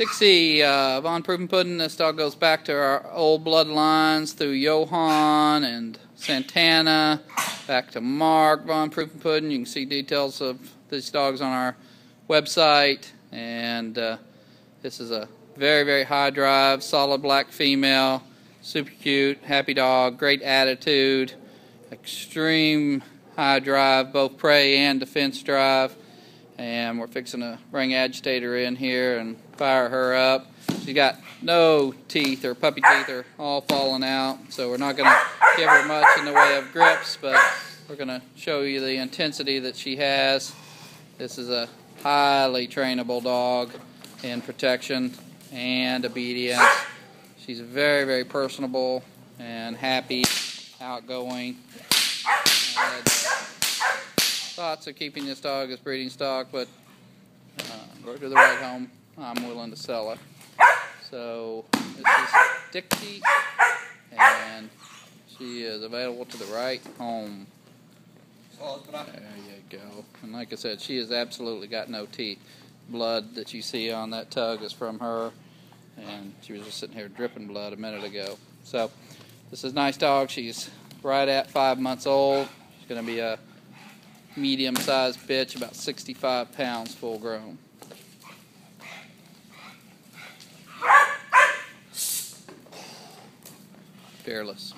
Dixie von Prufenpuden. This all goes back to our old bloodlines through Johann and Santana, back to Mark Von Prufenpuden. You can see details of these dogs on our website. And this is a very, very high drive, solid black female, super cute, happy dog, great attitude, extreme high drive, both prey and defense drive. And we're fixing to bring Agitator in here and fire her up. She's got no teeth, or puppy teeth are all falling out, so we're not going to give her much in the way of grips, but we're going to show you the intensity that she has. This is a highly trainable dog in protection and obedience. She's very, very personable and happy, outgoing. Thoughts of keeping this dog as breeding stock, but go to the right home, I'm willing to sell her. So this is Dixie, and she is available to the right home. There you go. And like I said, she has absolutely got no teeth. Blood that you see on that tug is from her, and she was just sitting here dripping blood a minute ago. So this is a nice dog. She's right at 5 months old. She's going to be a medium-sized bitch, about 65 pounds full grown. Fearless.